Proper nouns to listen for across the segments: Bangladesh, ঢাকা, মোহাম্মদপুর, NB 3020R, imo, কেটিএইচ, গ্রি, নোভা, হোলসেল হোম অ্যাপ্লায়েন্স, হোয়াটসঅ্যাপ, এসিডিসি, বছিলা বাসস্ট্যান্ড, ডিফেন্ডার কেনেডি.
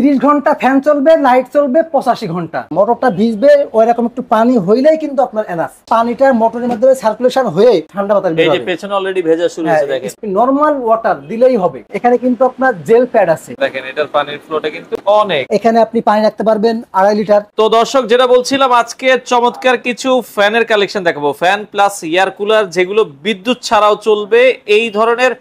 30 ঘন্টা ফ্যান চলবে, লাইট চলবে 85 ঘন্টা। মোটরটা ভিজবে ওইরকম একটু পানি হইলেই কিন্তু আপনার এনাফ। পানিটা মোটরের মাধ্যমে সার্কুলেশন হয়ে ঠান্ডা বাতাস বের হবে। এই যে পেছন অলরেডি ভেজা শুরু হয়েছে, দেখেন নরমাল ওয়াটার দিলেই হবে। এখানে কিন্তু আপনার জেল প্যাড আছে, দেখেন এটার পানির ফ্লোটা কিন্তু অনেক। এখানে আপনি পানি রাখতে পারবেন 2.5 লিটার। তো দর্শক, যেটা বলছিলাম আজকে চমৎকার কিছু ফ্যানের কালেকশন দেখাবো, ফ্যান প্লাস এয়ার কুলার, যেগুলো বিদ্যুৎ ছাড়াও চলবে। এই ধরনের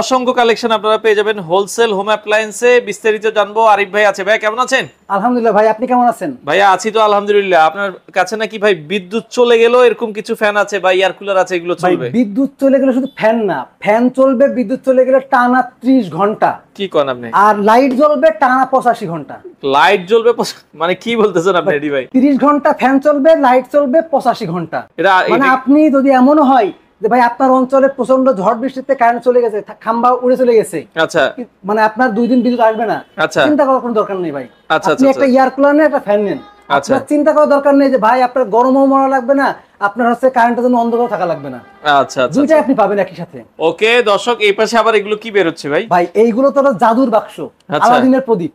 অসংখ্য কালেকশন আপনারা পেয়ে যাবেন হোলসেল হোম অ্যাপ্লায়েন্সে। বিস্তারিত জানবো আরিফ ভাই আছে। ভাই কেমন আছেন? আলহামদুলিল্লাহ। ভাই আপনি কেমন আছেন? ভাই আছি তো আলহামদুলিল্লাহ। আপনার কাছে নাকি ভাই বিদ্যুৎ চলে গেল এরকম কিছু ফ্যান আছে বা এয়ার কুলার আছে, এগুলো চলবে? বিদ্যুৎ চলে গেলে শুধু ফ্যান না, ফ্যান চলবে বিদ্যুৎ চলে গেলে টানা 30 ঘন্টা। কি করেন আপনি? আর লাইট জ্বলবে টানা 85 ঘন্টা। লাইট জ্বলবে মানে কি বলতেছেন আপনি? এডি ভাই 30 ঘন্টা ফ্যান চলবে, লাইট চলবে 85 ঘন্টা। এটা মানে আপনি যদি এমন হয় যে ভাই আপনার অঞ্চলে প্রচন্ড ঝড় বৃষ্টিতে কারেন্ট চলে গেছে, খাম্বা উড়ে চলে গেছে, আচ্ছা মানে আপনার 2 দিন বিদ্যুৎ আসবে না, চিন্তা করার কোনো দরকার নেই ভাই। আপনি একটা এয়ার কুলার নেন, একটা ফ্যান নেন, আপনার চিন্তা করার দরকার নেই যে ভাই আপনার গরমও মরা লাগবে না, আপনার হচ্ছে কারেন্টের জন্য অন্ধকারও থাকা লাগবে না। আচ্ছা আচ্ছা, দুইটা আপনি পাবেন একই সাথে। ওকে দর্শক, এই পাশে আবার এগুলো কি বের হচ্ছে ভাই? ভাই এইগুলো তো জাদুর বাক্স, আলাদিনের প্রদীপ।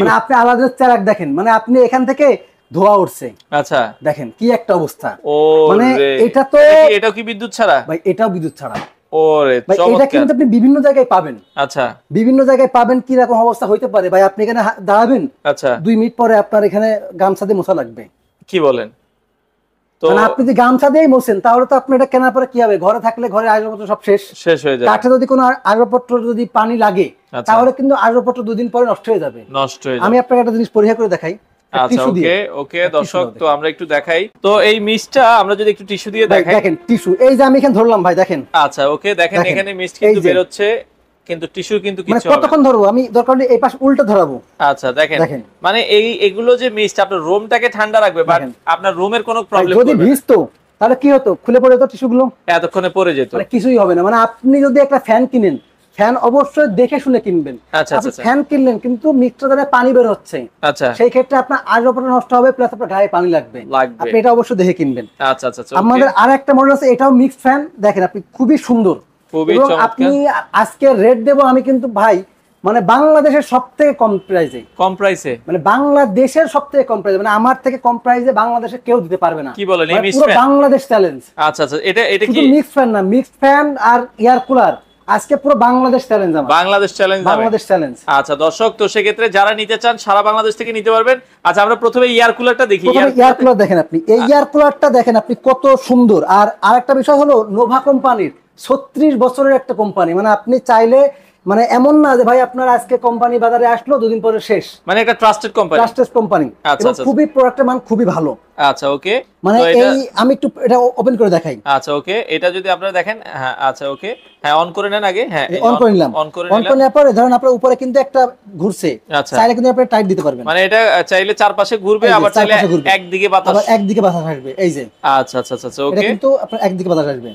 মানে আপনি আলাদিনের চারাক দেখেন, মানে আপনি এখান থেকে ধোয়া উঠছে। আচ্ছা দেখেন কি একটা অবস্থা। ও মানে এটা তো, এটা কি বিদ্যুৎ ছাড়া? ভাই এটাও বিদ্যুৎ ছাড়া। ওরে চমৎকার। এটা কিন্তু আপনি বিভিন্ন জায়গায় পাবেন। আচ্ছা বিভিন্ন জায়গায় পাবেন। কি রকম অবস্থা হইতে পারে ভাই? আপনি এখানে দাঁড়াবেন, আচ্ছা 2 মিনিট পরে আপনার এখানে গামছা দিয়ে মোছা লাগবে। কি বলেন? তো মানে আপনি যদি গামছা দিয়ে মোছেন তাহলে তো আপনি এটা কেনার পরে কি হবে? ঘরে থাকলে ঘরে আসবাবপত্র সব শেষ হয়ে যাবে। কাঠে যদি কোনো আসবাবপত্র যদি পানি লাগে তাহলে কিন্তু আসবাবপত্র 2 দিন পরে নষ্ট হয়ে যাবে। আমি আপনাকে একটা জিনিস পরীক্ষা করে দেখাই। আচ্ছা ওকে ওকে দর্শক, তো আমরা একটু দেখাই। তো এই মিস্টটা আমরা যদি একটু টিস্যু দিয়ে দেখাই, দেখেন টিস্যু এই যে আমি এখানে ধরলাম ভাই, দেখেন। আচ্ছা ওকে, দেখেন এখানে মিস্ট কিন্তু বের হচ্ছে, কিন্তু টিস্যু কিন্তু কিছু মানে কতক্ষণ ধরবো আমি? দরকার নেই এই পাশ উল্টো ধরাবো। আচ্ছা দেখেন, মানে এই এগুলো যে মিস্ট আপনার রুমটাকে ঠান্ডা রাখবে, বাট আপনার রুমের কোনো প্রবলেম যদি ভিজতো তাহলে কি হতো? খুলে পড়ে যেত টিস্যুগুলো, এতক্ষণে পড়ে যেত। মানে কিছুই হবে না। মানে আপনি যদি একটা ফ্যান কিনেন, ফ্যান অবশ্যই দেখে শুনে কিনবেন। ফ্যান কিনলেন কিন্তু মিক্সচার দ্বারা পানি বের হচ্ছে, সেই ক্ষেত্রে আপনার আসবাবপত্র নষ্ট হবে, প্লাস আপনার গায়ে পানি লাগবে। আপনি এটা অবশ্যই দেখে কিনবেন। আমাদের আর একটা মডেল আছে, এটাও মিক্সড ফ্যান। দেখেন আপনি খুবই সুন্দর, আপনি আজকে রেট দেবো আমি কিন্তু ভাই, মানে বাংলাদেশের সব থেকে কম প্রাইসে। কম প্রাইসে মানে বাংলাদেশের সব থেকে কম প্রাইসে, মানে আমার থেকে কম প্রাইসে বাংলাদেশে কেউ দিতে পারবে না। কি বলেন? পুরো বাংলাদেশ চ্যালেঞ্জ। আচ্ছা আচ্ছা, এটা এটা কি মিক্সড ফ্যান? না, মিক্সড ফ্যান আর এয়ার কুলার আজকে পুরো বাংলাদেশ চ্যালেঞ্জ। বাংলাদেশ চ্যালেঞ্জ। আচ্ছা দর্শক, তো সেক্ষেত্রে যারা নিতে চান সারা বাংলাদেশ থেকে নিতে পারবেন। আচ্ছা আমরা প্রথমে এয়ার কুলারটা দেখি। এয়ার কুলার দেখেন আপনি, এই এয়ার কুলারটা দেখেন আপনি কত সুন্দর। আর আরেকটা বিষয় হলো নোভা কোম্পানির 36 বছরের একটা কোম্পানি। মানে আপনি চাইলে, মানে এমন না যে ভাই আপনার আজকে কোম্পানি বাজারে আসলো 2 দিন পরে শেষ, মানে একটা ট্রাস্টেড কোম্পানি। ট্রাস্টেড কোম্পানি, খুবই প্রোডাক্টের মান খুবই ভালো। আচ্ছা ওকে, মানে এই আমি একটু এটা ওপেন করে দেখাই। আচ্ছা ওকে, এটা যদি আপনারা দেখেন। হ্যাঁ আচ্ছা ওকে, হ্যাঁ অন করে নেন আগে। হ্যাঁ অন করে নিলাম। অন করে নেওয়ার পরে ধরুন আপনার উপরে কিন্তু একটা ঘুরছে, চাইলে কিন্তু আপনি টাইট দিতে পারবেন। মানে এটা চাইলে চারপাশে ঘুরবে, আবার চাইলে একদিকে বাতাস, আবার একদিকে বাতাস আসবে। এই যে আচ্ছা আচ্ছা আচ্ছা ওকে, এটা কিন্তু আপনার একদিকে বাতাস আসবে।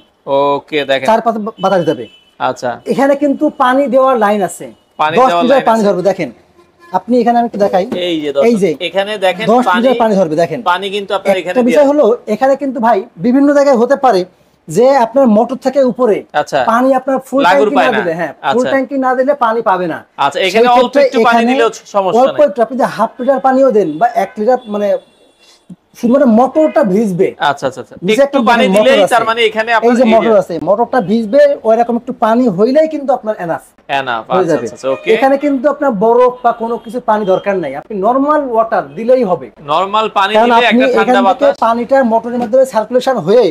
ওকে দেখেন চারপাশে বাতাস যাবে। আচ্ছা এখানে কিন্তু পানি দেওয়ার লাইন আছে, 10 লিটার পানি ধরবে। দেখেন আপনি এখানে আমি একটু দেখাই, এই যে এখানে দেখেন 10 লিটার পানি ধরবে। দেখেন পানি কিন্তু আপনার এখানে। একটা বিষয় হলো এখানে কিন্তু ভাই বিভিন্ন জায়গায় হতে পারে যে আপনার মোটর থেকে উপরে পানি আপনার ফুল ট্যাঙ্কি না দিলে, হ্যাঁ ফুল ট্যাঙ্কি না দিলে পানি পাবে না। আচ্ছা এখানে অল্প একটু পানি দিলেও সমস্যা নাই। অল্প আপনি যে হাফ লিটার পানিও দেন বা 1 লিটার, মানে শুধুমাত্র মোটরটা ভিজবে। আচ্ছা আচ্ছা আচ্ছা, একটু পানি দিলেই, তার মানে এখানে আপনার এই যে মোটর আছে, মোটরটা ভিজবে ওইরকম একটু পানি হইলেই কিন্তু আপনার এনাফ হয়ে যাবে। ওকে এখানে কিন্তু আপনার বরফ বা কোনো কিছু পানি দরকার নাই, আপনি নরমাল ওয়াটার দিলেই হবে। নরমাল পানি দিলে একটা ঠান্ডা বাতাস, পানিটা মোটরের মাধ্যমে সার্কুলেশন হয়ে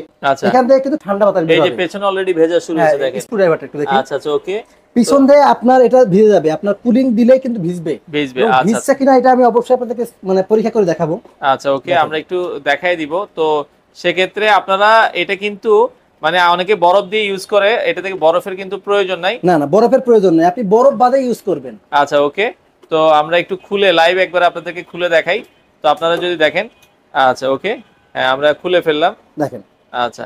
এখান থেকে কিন্তু ঠান্ডা বাতাস বের হবে। এই যে পেছনে অলরেডি ভেজা শুরু হয়েছে, দেখেন স্ক্রু ড্রাইভারটা একটু দেখি। আচ্ছা আচ্ছা ওকে, পিছন দিয়ে আপনার এটা ভিজে যাবে, আপনার কুলিং দিলেই কিন্তু ভিজবে। আচ্ছা ভিজছে কিনা এটা আমি অবশ্যই আপনাদেরকে মানে পরীক্ষা করে দেখাবো। আচ্ছা ওকে, আমরা একটু দেখাই দিব। তো সেক্ষেত্রে আপনারা এটা কিন্তু, মানে অনেকে বরফ দিয়ে ইউজ করে, এটা থেকে বরফের কিন্তু প্রয়োজন নাই। না না বরফের প্রয়োজন নাই, আপনি বরফ বাদে ইউজ করবেন। আচ্ছা ওকে, তো আমরা একটু খুলে লাইভ একবার আপনাদেরকে খুলে দেখাই। তো আপনারা যদি দেখেন, আচ্ছা ওকে হ্যাঁ আমরা খুলে ফেললাম, দেখেন। আচ্ছা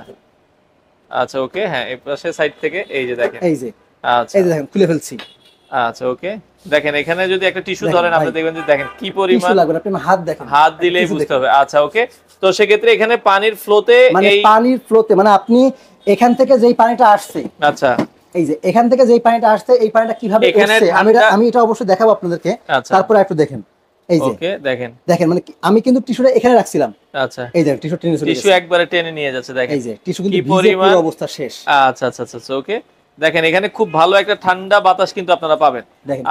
আচ্ছা ওকে, হ্যাঁ এই পাশে সাইড থেকে এই যে দেখেন, এই যে আচ্ছা এই দেখেন খুলে ফেলছি। আচ্ছা ওকে দেখেন এখানে যদি একটা টিস্যু ধরেন, আপনি দেখবেন যে দেখেন কি পরিমাণ টিস্যু লাগবে, আপনি হাত দেখেন, হাত দিলেই বুঝতে হবে। আচ্ছা ওকে, তো সে ক্ষেত্রে এখানে পানির ফ্লোতে, মানে আপনি এখান থেকে যেই পানিটা আসছে, আচ্ছা এই যে এখান থেকে যেই পানিটা আসছে এই পানিটা কিভাবে আসছে আমি এটা অবশ্যই দেখাবো আপনাদেরকে। তারপর একটু দেখেন, এই যে দেখেন দেখেন মানে আমি কিন্তু টিস্যুটা এখানে রাখছিলাম। আচ্ছা এই দেখেন টিস্যু টেনে চলে গেছে, টিস্যু একবারে টেনে নিয়ে যাচ্ছে। দেখেন এই যে টিস্যু কিন্তু পুরো অবস্থা শেষ। আচ্ছা আচ্ছা আচ্ছা ওকে দেখেন এখানে খুব ভালো একটা ঠান্ডা বাতাস কিন্তু আপনারা পাবেন।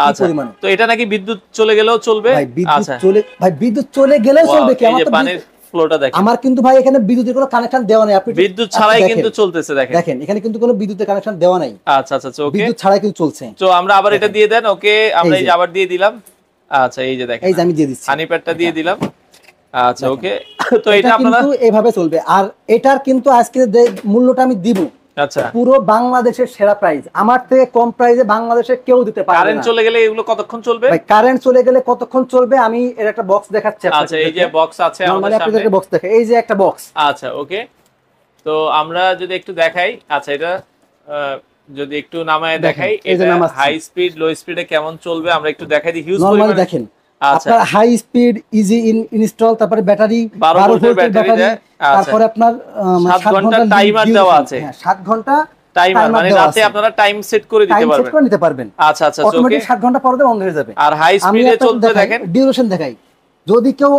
আচ্ছা তো এটা নাকি বিদ্যুৎ চলে গেলেও চলবে? ভাই বিদ্যুৎ চলে, ভাই বিদ্যুৎ চলে গেলেও চলবে কি? আমার তো পানির ফ্লোটা দেখেন, আমার কিন্তু ভাই এখানে বিদ্যুতের কোনো কানেকশন দেওয়া নাই, আপনি বিদ্যুৎ ছাড়াই কিন্তু চলতেছে। দেখেন দেখেন এখানে কিন্তু কোনো বিদ্যুতের কানেকশন দেওয়া নাই। আচ্ছা আচ্ছা ওকে বিদ্যুৎ ছাড়াই কিন্তু চলছে। তো আমরা আবার এটা দিয়ে দেন। ওকে আমরা এই যে আবার দিয়ে দিলাম। আচ্ছা এই যে দেখেন এই যে আমি দিয়ে দিচ্ছি, হানি প্যাডটা দিয়ে দিলাম। আচ্ছা ওকে তো এটা আপনারা কিন্তু এইভাবে চলবে। আর এটার কিন্তু আজকে মূল্যটা আমি দিব আচ্ছা পুরো বাংলাদেশের সেরা প্রাইস, আমার থেকে কম প্রাইসে বাংলাদেশে কেউ দিতে পারবে না। কারেন্ট চলে গেলে এগুলো কতক্ষণ চলবে? ভাই কারেন্ট চলে গেলে কতক্ষণ চলবে আমি এর একটা বক্স দেখাচ্ছি। আচ্ছা এই যে বক্স আছে আমাদের সামনে, আপনাদের বক্স দেখে এই যে একটা বক্স। আচ্ছা ওকে তো আমরা যদি একটু দেখাই। আচ্ছা এটা যদি একটু নামায় দেখাই, এটা হাই স্পিড লো স্পিডে কেমন চলবে আমরা একটু দেখাই দিই। হিউজ পরিমাণে দেখেন আপনার হাই স্পিড ইজি ইনস্টল, তারপরে ব্যাটারি 12 ভোল্টের ব্যাটারি, তারপরে আপনার 7 ঘন্টা টাইমার দেওয়া আছে। হ্যাঁ 7 ঘন্টা টাইমার মানে রাতে আপনারা টাইম সেট করে দিতে পারবেন, সেট করে নিতে পারবেন। আচ্ছা আচ্ছা অটোমেটিক 7 ঘন্টা পরে বন্ধ হয়ে যাবে। আর হাই স্পিডে চলতে দেখেন ডিউরেশন দেখাই, যদি কেউ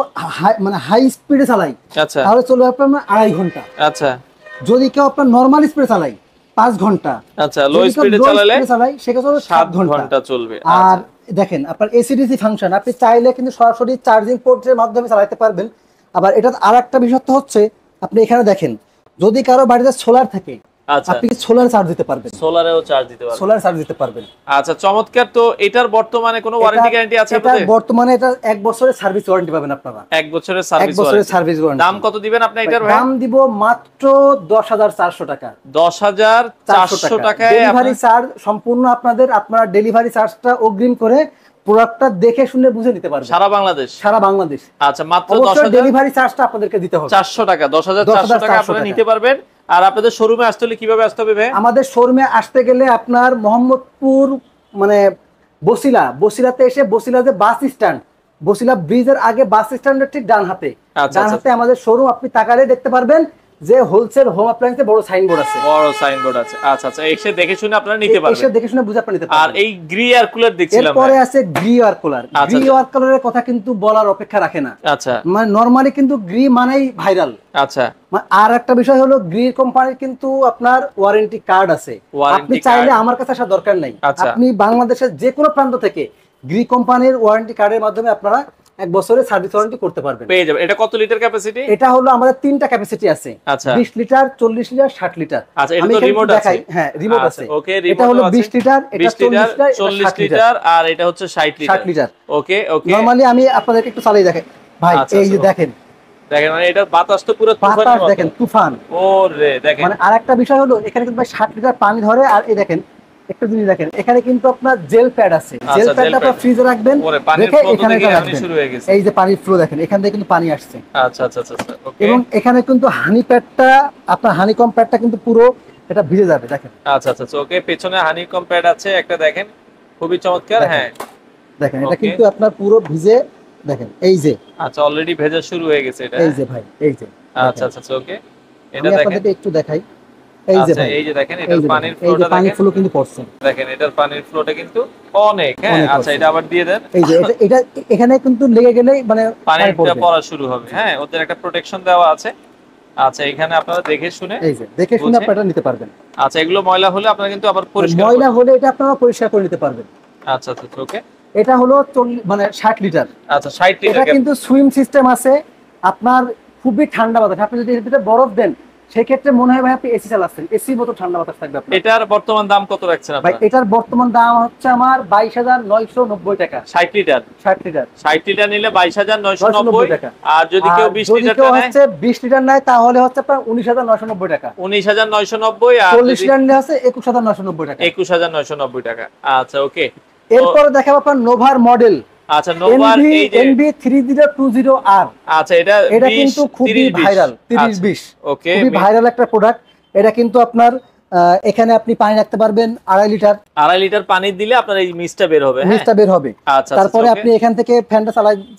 মানে হাই স্পিডে চালায় তাহলে চলে আপনার 2.5 ঘন্টা। আচ্ছা যদি কেউ আপনার নরমাল স্পিডে চালায় 5 ঘন্টা। আচ্ছা লো স্পিডে চালালে সেটা 7 ঘন্টা চলবে। আর দেখেন আপনার এসিডিসি ফাংশন, আপনি চাইলে কিন্তু সরাসরি চার্জিং পোর্টের মাধ্যমে চালাতে পারবেন। আবার এটা আরেকটা বিশেষত্ব হচ্ছে আপনি এখানে দেখেন যদি কারো বাড়িতে সোলার থাকে আপনি সোলার চার্জ দিতে পারবেন, সোলারেও চার্জ দিতে পারবেন, সোলার চার্জ দিতে পারবেন। আচ্ছা চমৎকার। তো এটার বর্তমানে কোনো ওয়ারেন্টি গ্যারান্টি আছে আপনাদের? এটা বর্তমানে এটা 1 বছরের সার্ভিস ওয়ারেন্টি পাবেন আপনারা, 1 বছরের সার্ভিস ওয়ারেন্টি। দাম কত দিবেন আপনি এটার? ভাই দাম দিব মাত্র 10400 টাকা, 10400 টাকায় ডেলিভারি চার্জ সম্পূর্ণ আপনাদের, আপনারা ডেলিভারি চার্জটা অগ্রিম করে প্রোডাক্টটা দেখে শুনে বুঝে নিতে পারবেন সারা বাংলাদেশ, সারা বাংলাদেশ। আচ্ছা মাত্র 10000 ডেলিভারি চার্জটা আপনাদেরকে দিতে হবে, 400 টাকা 10400 টাকা আপনারা নিতে পারবেন। আর আপনাদের শোরুমে আসতে হলে কিভাবে আসতে হবে ভাই? আমাদের শোরুমে আসতে গেলে আপনার মোহাম্মদপুর মানে বছিলা, বছিলাতে এসে বছিলা যে বাস স্ট্যান্ড, বছিলা ব্রীজের আগে বাস স্ট্যান্ডের ঠিক ডান হাতে, ডান হাতে আমাদের শোরুম। আপনি তাকালে দেখতে পারবেন যে হোলসেল হোম অ্যাপ্লায়েন্সে বড় সাইনবোর্ড আছে, বড় সাইনবোর্ড আছে। আচ্ছা আচ্ছা এসে দেখে শুনে আপনারা নিতে পারবেন, এসে দেখে শুনে বুঝে আপনারা নিতে পারবেন। আর এই গ্রি এয়ার কুলার দেখছিলাম, এরপরে আছে গ্রি air cooler. গ্রি air কুলারের কথা কিন্তু বলার অপেক্ষা রাখে না। আচ্ছা মানে নরমালি কিন্তু গ্রি মানেই ভাইরাল। আচ্ছা আর একটা বিষয় হলো গ্রি কোম্পানির কিন্তু আপনার ওয়ারেন্টি কার্ড আছে, আপনি চাইলে আমার কাছে আসা দরকার নাই, আপনি বাংলাদেশের যে কোনো প্রান্ত থেকে গ্রি কোম্পানির ওয়ারেন্টি কার্ডের মাধ্যমে আপনারা 1 বছরের সার্ভিস ওয়ারেন্টি করতে পারবেন, পেয়ে যাবেন। এটা কত লিটার ক্যাপাসিটি? এটা হলো আমাদের 3টা ক্যাপাসিটি আছে, 20 লিটার 40 লিটার 60 লিটার। আচ্ছা এটা তো রিমোট আছে। হ্যাঁ রিমোট আছে। ওকে এটা হলো 20 লিটার, এটা 40 লিটার আর এটা হচ্ছে 60 লিটার। ওকে ওকে নরমালি আমি আপনাদেরকে একটু চালিয়ে দেখাই ভাই, এই যে দেখেন দেখেন মানে এটা বাতাস তো পুরো তুফান, দেখেন তুফান। ওরে দেখেন মানে আরেকটা বিষয় হলো এখানে কিন্তু ভাই 60 লিটার পানি ধরে। আর এই দেখেন একটা জিনিস দেখেন এখানে কিন্তু আপনার জেল প্যাড আছে, জেল প্যাডটা আপনি ফ্রিজে রাখবেন, দেখে এখানে শুরু হয়ে গেছে এই যে পানির ফ্লো দেখেন এখান থেকে কিন্তু পানি আসছে। আচ্ছা আচ্ছা আচ্ছা ওকে এবং এখানে কিন্তু হানি প্যাডটা আপনার হানি কম প্যাডটা কিন্তু পুরো এটা ভিজে যাবে দেখেন। আচ্ছা আচ্ছা ওকে পেছনে হানি কম প্যাড আছে একটা দেখেন, খুবই চমৎকার। হ্যাঁ দেখেন এটা কিন্তু আপনার পুরো ভিজে দেখেন এই যে। আচ্ছা অলরেডি ভেজা শুরু হয়ে গেছে এটা, এই যে ভাই এই যে। আচ্ছা আচ্ছা ওকে এটা দেখেন আপনাদের একটু দেখাই এই যে ভাই এই যে দেখেন এটার পানির ফ্লোটা দেখেন, পানির ফ্লো কিন্তু পড়ছে দেখেন, এটার পানির ফ্লোটা কিন্তু অনেক। হ্যাঁ আচ্ছা এটা আবার দিয়ে দেন, এই যে এটা এখানে কিন্তু লেগে গেলে মানে পানিটা পড়া শুরু হবে। হ্যাঁ ওদের একটা প্রোটেকশন দেওয়া আছে। আচ্ছা এখানে আপনারা দেখে শুনে এই যে দেখে শুনে আপনারা নিতে পারবেন। আচ্ছা এগুলো ময়লা হলে আপনারা কিন্তু আবার পরিষ্কার, ময়লা হলে এটা আপনারা পরিষ্কার করে নিতে পারবেন। আচ্ছা আচ্ছা ওকে এটা হলো মানে 60 লিটার। আচ্ছা 60 লিটার এটা কিন্তু সুইম সিস্টেম আছে, আপনার খুবই ঠান্ডা বাতাস। আপনি যদি এর ভিতরে বরফ দেন সেক্ষেত্রে মনে হয় ভাই আপনি এসি চালাচ্ছেন, এসি মতো ঠান্ডা বাতাস থাকবে আপনার। এটার বর্তমান দাম কত রাখছেন আপনি ভাই? এটার বর্তমান দাম হচ্ছে আমার 22990 টাকা, 60 লিটার 60 লিটার 60 লিটার নিলে 22990 টাকা। আর যদি কেউ 20 লিটার নেয় হচ্ছে 20 লিটার নেয় তাহলে হচ্ছে আপনার 19990 টাকা, 19990। আর 40 লিটার নিলে আছে 21990 টাকা, 21990 টাকা। আচ্ছা ওকে এরপরে দেখাবো আপনার নোভার মডেল। আচ্ছা নোভার এই যে NB 3020R। আচ্ছা এটা কিন্তু খুবই ভাইরাল 3020 ওকে খুবই ভাইরাল একটা প্রোডাক্ট। এটা কিন্তু আপনার এখানে আপনি পানি রাখতে পারবেন 2.5 লিটার, 2.5 লিটার পানি দিলে আপনার এই মিস্টটা বের হবে। হ্যাঁ মিস্টটা বের হবে। আচ্ছা তারপরে আপনি এখান থেকে ফ্যানটা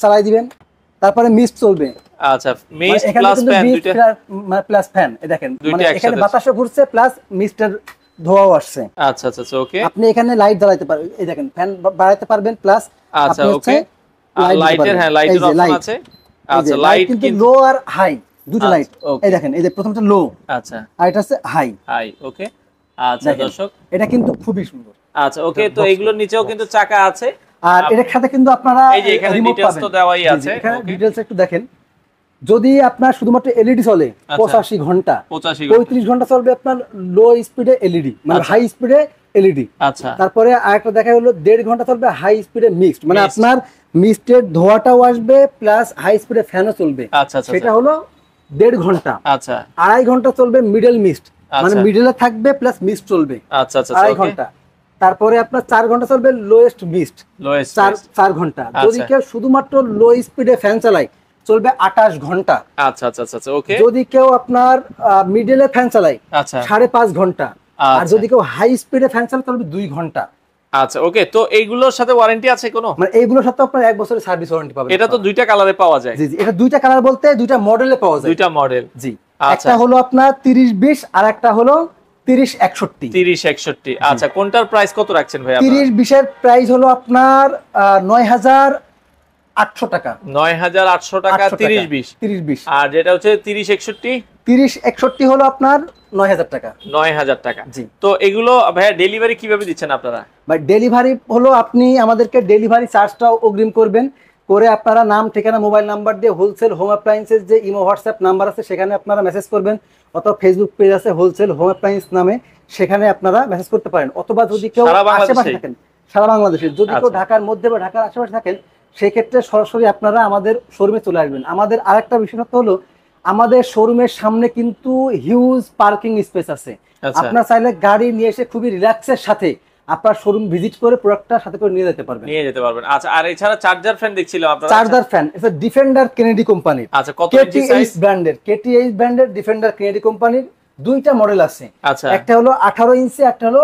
চালাই দিবেন, তারপরে মিস্ট চলবে। আচ্ছা মিস্ট প্লাস ফ্যান দুইটা, মানে প্লাস ফ্যান এই দেখেন মানে এখানে বাতাসও ঘুরছে প্লাস মিস্টার ধোয়াও আসছে। আচ্ছা আচ্ছা ওকে, আপনি এখানে লাইট জ্বালাতে পারবেন, এই দেখেন ফ্যান বাড়াতে পারবেন প্লাস আচ্ছা ওকে লাইটের, হ্যাঁ লাইটের অপশন আছে। আচ্ছা লাইট কিন্তু লো আর হাই দুটো লাইট, এই দেখেন এই যে প্রথমটা লো, আচ্ছা আর এটা আছে হাই। হাই ওকে আচ্ছা দর্শক এটা কিন্তু খুবই সুন্দর। আচ্ছা ওকে, তো এগুলোর নিচেও কিন্তু চাকা আছে আর এর সাথে কিন্তু আপনারা এই যে এখানে ডিটেইলস তো দেওয়াই আছে, এখানে ডিটেইলস একটু দেখেন। যদি আপনার শুধুমাত্র এলইডি চলে 85 ঘন্টা, 35 ঘন্টা চলবে আপনার লো স্পিডে এলইডি মানে হাই স্পিডে এলইডি। আচ্ছা তারপরে আরেকটা দেখা হলো 1.5 ঘন্টা চলবে হাই স্পিডে মিক্সড, মানে আপনার মিক্সডের ধোঁয়াটাও আসবে প্লাস হাই স্পিডে ফ্যানও চলবে। আচ্ছা সেটা হলো 1.5 ঘন্টা। আচ্ছা 2.5 ঘন্টা চলবে মিডল মিক্সড, মানে মিডলে থাকবে প্লাস মিক্সড চলবে। আচ্ছা আচ্ছা 2.5 ঘন্টা। তারপরে আপনার 4 ঘন্টা চলবে লোয়েস্ট মিক্সড, লোয়েস্ট 4 ঘন্টা। যদি কেউ শুধুমাত্র লো স্পিডে ফ্যান চালায় চলবে 28 ঘন্টা। আচ্ছা আচ্ছা আচ্ছা ওকে। যদি কেউ আপনার মিডলে ফ্যান চালায় 5.5 ঘন্টা, আর যদি কেউ হাই স্পিডে ফ্যান চালায় তাহলে 2 ঘন্টা। আচ্ছা ওকে, তো এইগুলোর সাথে ওয়ারেন্টি আছে কোনো, মানে এইগুলোর সাথে আপনার 1 বছরের সার্ভিস ওয়ারেন্টি পাবেন। এটা তো দুইটা কালারে পাওয়া যায়। জি জি, এটা দুইটা কালার বলতে দুইটা মডেলে পাওয়া যায়। দুইটা মডেল জি, একটা হলো আপনার 30-20 আর একটা হলো 30-61। 30-61 আচ্ছা, কোনটার প্রাইস কত রাখছেন ভাই? 30-20 এর প্রাইস হলো আপনার 9,800 টাকা। 9,800 টাকা 30-20। আর যেটা হচ্ছে 30-61 হলো আপনার 9,000 টাকা। 9,000 টাকা জি। তো এগুলো ভাইয়া ডেলিভারি কিভাবে দিচ্ছেন আপনারা? ভাই ডেলিভারি হলো আপনি আমাদেরকে ডেলিভারি চার্জটাও অগ্রিম করবেন, করে আপনারা নাম ঠিকানা মোবাইল নাম্বার দিয়ে হোলসেল হোম অ্যাপ্লায়েন্সের যে ইমো হোয়াটসঅ্যাপ নাম্বার আছে সেখানে আপনারা মেসেজ করবেন, অথবা ফেসবুক পেজ আছে হোলসেল হোম অ্যাপ্লায়েন্স নামে সেখানে আপনারা মেসেজ করতে পারেন। অথবা যদি কেউ আশেপাশে থাকেন সারা বাংলাদেশে, যদি কেউ ঢাকার মধ্যে বা ঢাকার আশেপাশে থাকেন সেক্ষেত্রে সরাসরি আপনারা আমাদের শোরুমে চলে আসবেন। আমাদের আরেকটা বিশেষত্ব হলো আমাদের শোরুমের সামনে কিন্তু হিউজ পার্কিং স্পেস আছে, আপনারা চাইলে গাড়ি নিয়ে এসে খুবই রিল্যাক্সের সাথে আপনার শোরুম ভিজিট করে প্রোডাক্টটা সাথে করে নিয়ে যেতে পারবেন, নিয়ে যেতে পারবেন। আচ্ছা আর এছাড়া চার্জার ফ্যান দেখছিলাম আপনারা, চার্জার ফ্যান এটা ডিফেন্ডার কেনেডি কোম্পানির। আচ্ছা কত ইঞ্চি সাইজ? কেটিএইচ ব্র্যান্ডের ডিফেন্ডার কেনেডি কোম্পানির দুইটা মডেল আছে। আচ্ছা একটা হলো 18 ইঞ্চি, একটা হলো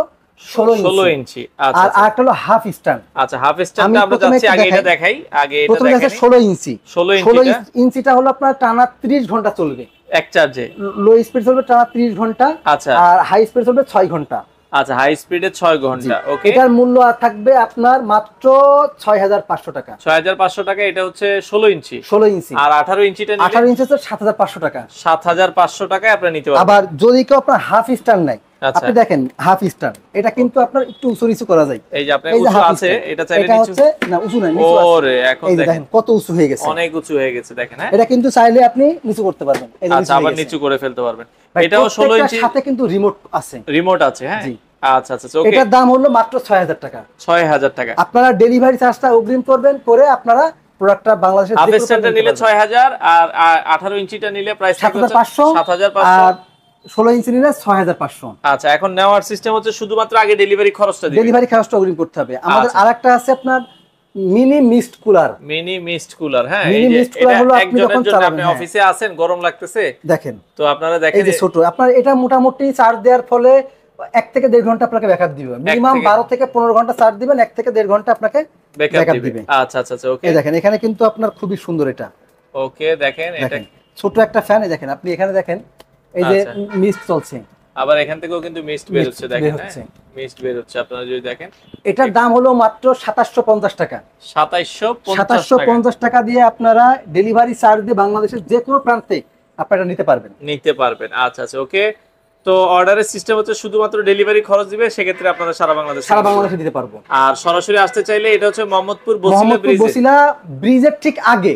16 ইঞ্চি। আচ্ছা আর একটা হলো হাফ স্ট্যান্ড। আচ্ছা হাফ স্ট্যান্ডটা আমরা যাচ্ছি আগে, এটা দেখাই আগে, এটা দেখেন প্রথমে 16 ইঞ্চি। 16 ইঞ্চিটা হলো আপনার টানা 30 ঘন্টা চলবে এক চার্জে, লো স্পিড চলবে টানা 30 ঘন্টা। আচ্ছা আর হাই স্পিড চলবে 6 ঘন্টা। আচ্ছা হাই স্পিডে 6 ঘন্টা ওকে। এটার মূল্য থাকবে আপনার মাত্র 6,500 টাকা। 6,500 টাকা এটা হচ্ছে 16 ইঞ্চি। 16 ইঞ্চি আর 18 ইঞ্চিটা 18 ইঞ্চি 7,500 টাকা। 7,500 টাকায় আপনি নিতে পারবেন। আবার যদি কেউ আপনার হাফ স্ট্যান্ড নাই, আপনি দেখেন হাফ স্ট্যান্ড এটা কিন্তু আপনার একটু উঁচু নিচু করা যায়, এই যে আপনার উঁচু আছে, এটা চাইলে নিচু আছে না, উঁচু না নিচু আছে। ওরে এখন দেখেন কত উঁচু হয়ে গেছে, অনেক উঁচু হয়ে গেছে দেখেন। হ্যাঁ এটা কিন্তু চাইলে আপনি নিচু করতে পারবেন। আচ্ছা আবার নিচু করে ফেলতে পারবেন। এটাও 16 ইঞ্চি সাথে কিন্তু রিমোট আছে, রিমোট আছে হ্যাঁ। আচ্ছা আচ্ছা ওকে, এটার দাম হলো মাত্র 6,000 টাকা। 6,000 টাকা আপনারা ডেলিভারি চার্জটা অগ্রিম করবেন, করে আপনারা প্রোডাক্টটা বাংলাদেশে হাফ স্ট্যান্ডটা নিলে 6,000 আর 18 ইঞ্চিটা নিলে প্রাইস 7,500, 16 ইঞ্চি নিলে 6,500। আচ্ছা এখন নেওয়ার সিস্টেম হচ্ছে শুধুমাত্র আগে ডেলিভারি খরচটা দিবেন, ডেলিভারি খরচটা অগ্রিম করতে হবে। আমাদের আরেকটা আছে আপনার mini mist cooler. Mini mist cooler হ্যাঁ, এই যে এটা একজনের জন্য, আপনি অফিসে আছেন গরম লাগতেছে দেখেন, তো আপনারা দেখেন এই যে ছোট আপনার এটা মোটামুটি চার্জ দেওয়ার ফলে 1 থেকে 1.5 ঘন্টা আপনাকে ব্যাকআপ দিবে, মিনিমাম 12 থেকে 15 ঘন্টা চার্জ দিবেন, 1 থেকে 1.5 ঘন্টা আপনাকে ব্যাকআপ দিবে। আচ্ছা আচ্ছা ওকে, এই দেখেন এখানে কিন্তু আপনার খুবই সুন্দর এটা ওকে। দেখেন এটা ছোট একটা ফ্যান, এই দেখেন আপনি এখানে দেখেন এই যে মিস্ট চলছে, আবার এখান থেকেও কিন্তু মিস্ট বের হচ্ছে দেখেন, মিস্ট বের হচ্ছে। আপনারা যদি দেখেন এটার দাম হলো মাত্র 2,750 টাকা। 2,750 টাকা দিয়ে আপনারা ডেলিভারি চার্জ দিয়ে বাংলাদেশের যে কোনো প্রান্তে আপনারা নিতে পারবেন, নিতে পারবেন। আচ্ছা আচ্ছা ওকে, তো অর্ডারের সিস্টেম হচ্ছে শুধুমাত্র ডেলিভারি খরচ দিবে, সেক্ষেত্রে আপনারা সারা বাংলাদেশে দিতে পারবো। আর সরাসরি আসতে চাইলে এটা হচ্ছে মোহাম্মদপুর বছিলা ব্রীজের ঠিক আগে,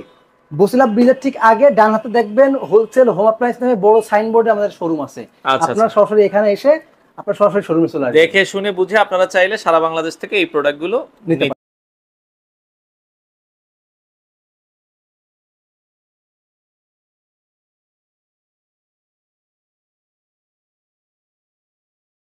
বছিলা ব্রীজের ঠিক আগে ডান হাতে দেখবেন হোলসেল হোম অ্যাপ্লায়েন্স নামে বড় সাইনবোর্ডে আমাদের শোরুম আছে। আপনারা সরাসরি এখানে এসে আপনারা সরাসরি শোরুমে চলে আসুন, দেখে শুনে বুঝে আপনারা চাইলে সারা বাংলাদেশ থেকে এই প্রোডাক্টগুলো নিতে পারবেন।